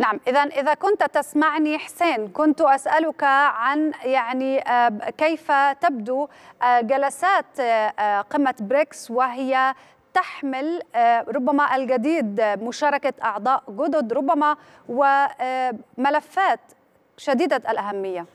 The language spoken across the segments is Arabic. نعم، إذا كنت تسمعني حسين، كنت أسألك عن يعني كيف تبدو جلسات قمة بريكس وهي تحمل ربما الجديد مشاركة أعضاء جدد ربما وملفات شديدة الأهمية.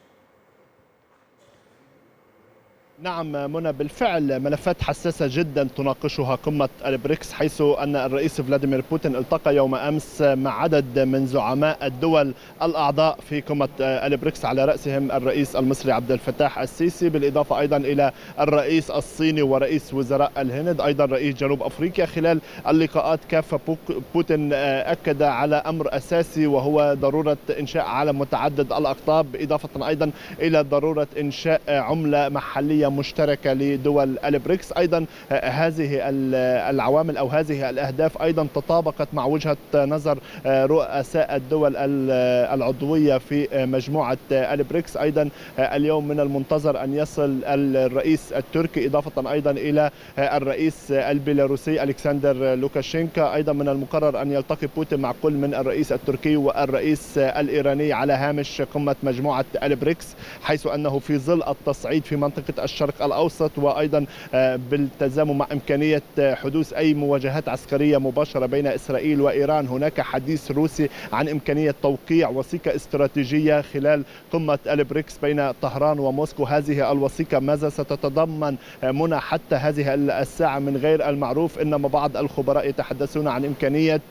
نعم منى، بالفعل ملفات حساسة جدا تناقشها قمة البريكس، حيث أن الرئيس فلاديمير بوتين التقى يوم أمس مع عدد من زعماء الدول الأعضاء في قمة البريكس، على رأسهم الرئيس المصري عبد الفتاح السيسي، بالإضافة أيضا إلى الرئيس الصيني ورئيس وزراء الهند، أيضا رئيس جنوب أفريقيا. خلال اللقاءات كافة بوتين أكد على أمر أساسي وهو ضرورة إنشاء عالم متعدد الأقطاب، بالإضافة أيضا إلى ضرورة إنشاء عملة محلية مشتركة لدول البريكس. أيضا هذه العوامل أو هذه الأهداف أيضا تطابقت مع وجهة نظر رؤساء الدول العضوية في مجموعة البريكس. أيضا اليوم من المنتظر أن يصل الرئيس التركي، إضافة أيضا إلى الرئيس البيلاروسي ألكسندر لوكاشينكا. أيضا من المقرر أن يلتقي بوتين مع كل من الرئيس التركي والرئيس الإيراني على هامش قمة مجموعة البريكس، حيث أنه في ظل التصعيد في منطقة الشرق الأوسط وأيضا بالتزامن مع إمكانية حدوث أي مواجهات عسكرية مباشرة بين إسرائيل وإيران، هناك حديث روسي عن إمكانية توقيع وثيقة استراتيجية خلال قمة البريكس بين طهران وموسكو. هذه الوثيقة ماذا ستتضمن منى؟ حتى هذه الساعة من غير المعروف، إنما بعض الخبراء يتحدثون عن إمكانية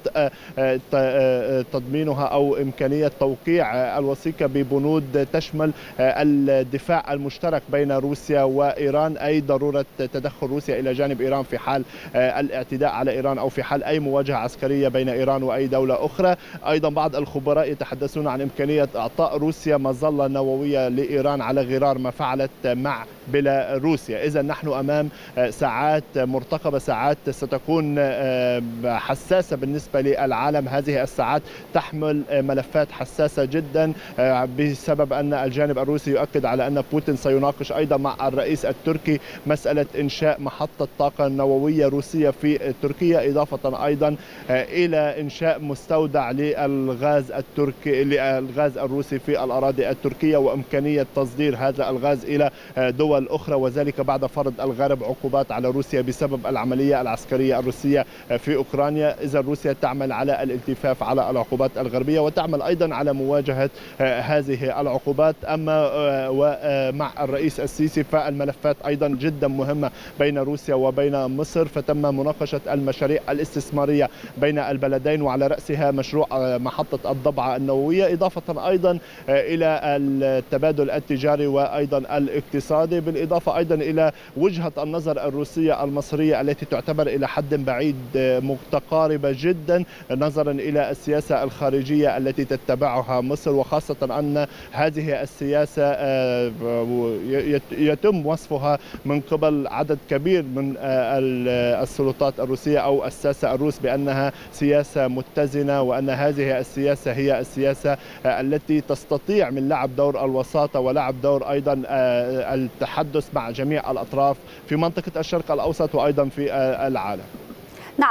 تضمينها أو إمكانية توقيع الوثيقة ببنود تشمل الدفاع المشترك بين روسيا وإيران، أي ضرورة تدخل روسيا إلى جانب إيران في حال الاعتداء على إيران أو في حال أي مواجهة عسكرية بين إيران وأي دولة أخرى. أيضا بعض الخبراء يتحدثون عن إمكانية إعطاء روسيا مظلة نووية لإيران على غرار ما فعلت مع بيلاروسيا. إذا نحن أمام ساعات مرتقبة، ساعات ستكون حساسة بالنسبة للعالم. هذه الساعات تحمل ملفات حساسة جدا بسبب أن الجانب الروسي يؤكد على أن بوتين سيناقش أيضا مع الرئيس التركي مسألة إنشاء محطة طاقة نووية روسية في تركيا، إضافة أيضا إلى إنشاء مستودع للغاز التركي، للغاز الروسي في الأراضي التركية، وإمكانية تصدير هذا الغاز إلى دول أخرى، وذلك بعد فرض الغرب عقوبات على روسيا بسبب العملية العسكرية الروسية في أوكرانيا. إذا روسيا تعمل على الالتفاف على العقوبات الغربية وتعمل أيضا على مواجهة هذه العقوبات. أما ومع الرئيس السيسي فالملفات أيضا جدا مهمة بين روسيا وبين مصر، فتم مناقشة المشاريع الاستثمارية بين البلدين وعلى رأسها مشروع محطة الضبعة النووية، إضافة أيضا إلى التبادل التجاري وأيضا الاقتصادي، بالإضافة أيضا إلى وجهة النظر الروسية المصرية التي تعتبر إلى حد بعيد متقاربة جدا نظرا إلى السياسة الخارجية التي تتبعها مصر، وخاصة أن هذه السياسة يتم وصفها من قبل عدد كبير من السلطات الروسية أو الساسة الروس بأنها سياسة متزنة، وأن هذه السياسة هي السياسة التي تستطيع من لعب دور الوساطة ولعب دور أيضا التحدث مع جميع الأطراف في منطقة الشرق الأوسط وأيضا في العالم.